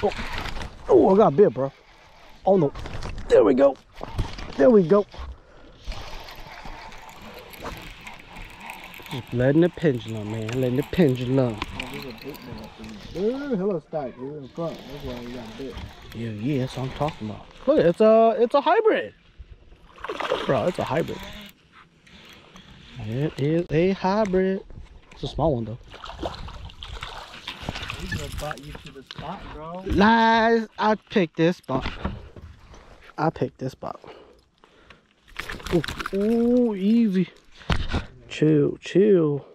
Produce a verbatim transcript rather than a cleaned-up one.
Oh, oh, I got a bit, bro. Oh no. There we go. There we go. Just letting the pendulum, man. Letting the pendulum. Ooh, hello, Stack. You're in front. That's why you got a bit. Yeah, yeah, that's what I'm talking about. Look, it's a, it's a hybrid. Bro, it's a hybrid. It is a hybrid. It's a small one, though. We just brought you to the spot, bro. Lies. I picked this spot. I picked this spot. Ooh, ooh, easy. Chill, chill.